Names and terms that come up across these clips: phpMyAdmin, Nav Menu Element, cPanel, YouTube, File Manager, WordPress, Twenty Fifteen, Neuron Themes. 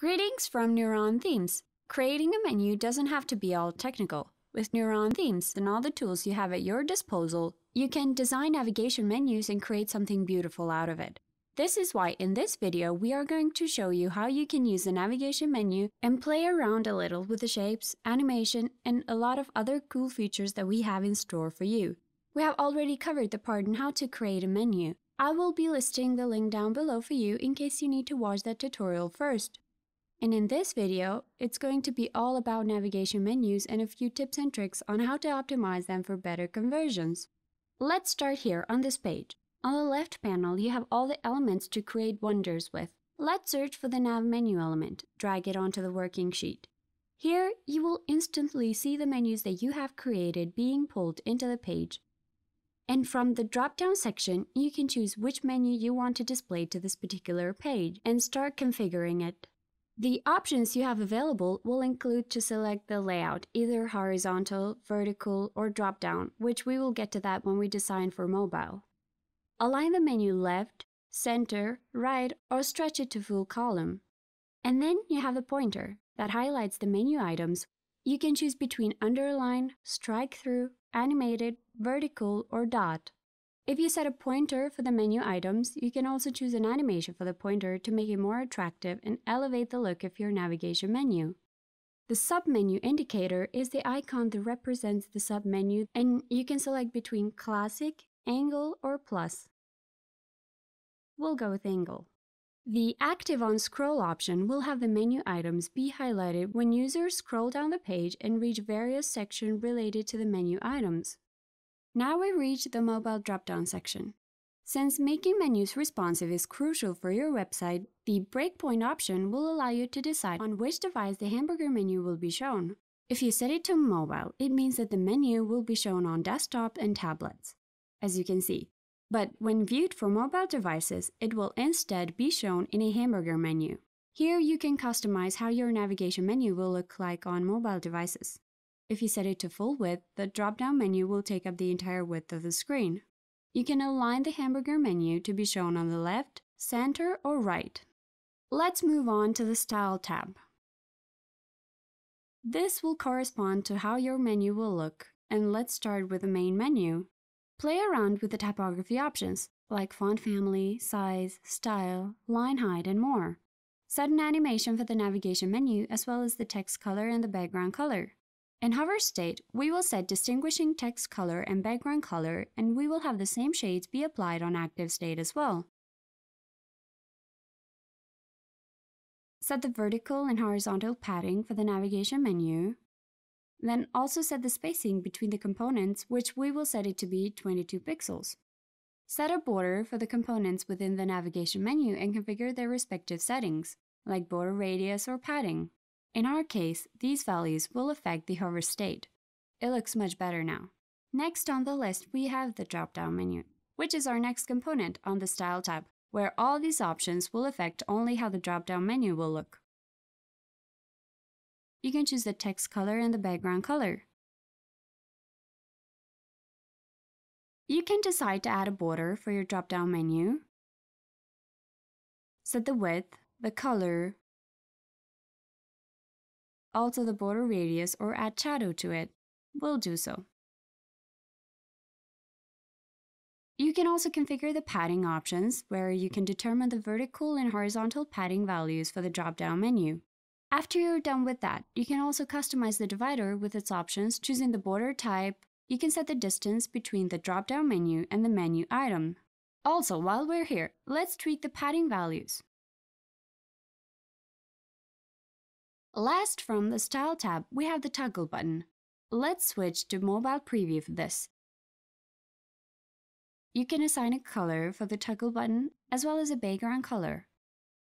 Greetings from Neuron Themes. Creating a menu doesn't have to be all technical. With Neuron Themes and all the tools you have at your disposal, you can design navigation menus and create something beautiful out of it. This is why in this video we are going to show you how you can use the navigation menu and play around a little with the shapes, animation, and a lot of other cool features that we have in store for you. We have already covered the part on how to create a menu. I will be listing the link down below for you in case you need to watch that tutorial first. And in this video, it's going to be all about navigation menus and a few tips and tricks on how to optimize them for better conversions. Let's start here on this page. On the left panel, you have all the elements to create wonders with. Let's search for the nav menu element, drag it onto the working sheet. Here, you will instantly see the menus that you have created being pulled into the page. And from the drop-down section, you can choose which menu you want to display to this particular page and start configuring it. The options you have available will include to select the layout, either horizontal, vertical, or drop-down, which we will get to that when we design for mobile. Align the menu left, center, right, or stretch it to full column. And then you have the pointer that highlights the menu items. You can choose between underline, strike through, animated, vertical, or dot. If you set a pointer for the menu items, you can also choose an animation for the pointer to make it more attractive and elevate the look of your navigation menu. The submenu indicator is the icon that represents the submenu, and you can select between classic, angle, or plus. We'll go with angle. The active on scroll option will have the menu items be highlighted when users scroll down the page and reach various sections related to the menu items. Now we reach the mobile drop-down section. Since making menus responsive is crucial for your website, the breakpoint option will allow you to decide on which device the hamburger menu will be shown. If you set it to mobile, it means that the menu will be shown on desktop and tablets, as you can see. But when viewed for mobile devices, it will instead be shown in a hamburger menu. Here you can customize how your navigation menu will look like on mobile devices. If you set it to full width, the drop-down menu will take up the entire width of the screen. You can align the hamburger menu to be shown on the left, center, or right. Let's move on to the Style tab. This will correspond to how your menu will look, and let's start with the main menu. Play around with the typography options, like font family, size, style, line height, and more. Set an animation for the navigation menu as well as the text color and the background color. In hover state, we will set distinguishing text color and background color, and we will have the same shades be applied on active state as well. Set the vertical and horizontal padding for the navigation menu. Then also set the spacing between the components, which we will set it to be 22 pixels. Set a border for the components within the navigation menu and configure their respective settings, like border radius or padding. In our case, these values will affect the hover state. It looks much better now. Next on the list, we have the drop-down menu, which is our next component on the Style tab, where all these options will affect only how the drop-down menu will look. You can choose the text color and the background color. You can decide to add a border for your drop-down menu. Set the width, the color, alter the border radius or add shadow to it. We'll do so. You can also configure the padding options, where you can determine the vertical and horizontal padding values for the drop-down menu. After you're done with that, you can also customize the divider with its options, choosing the border type. You can set the distance between the drop-down menu and the menu item. Also, while we're here, let's tweak the padding values. Last from the Style tab, we have the toggle button. Let's switch to mobile preview for this. You can assign a color for the toggle button as well as a background color.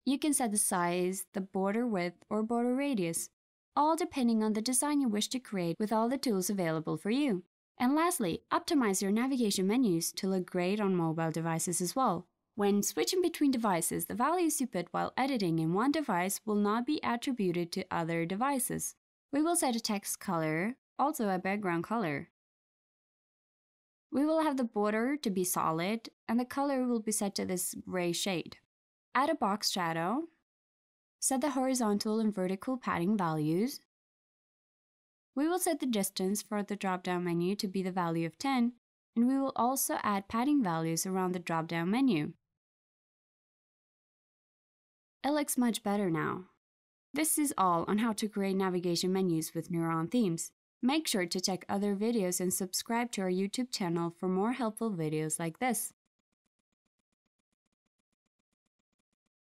You can set the size, the border width, or border radius, all depending on the design you wish to create with all the tools available for you. And lastly, optimize your navigation menus to look great on mobile devices as well. When switching between devices, the values you put while editing in one device will not be attributed to other devices. We will set a text color, also a background color. We will have the border to be solid, and the color will be set to this gray shade. Add a box shadow, Set the horizontal and vertical padding values. We will set the distance for the drop-down menu to be the value of 10, and we will also add padding values around the drop-down menu. It looks much better now. This is all on how to create navigation menus with Neuron Themes. Make sure to check other videos and subscribe to our YouTube channel for more helpful videos like this.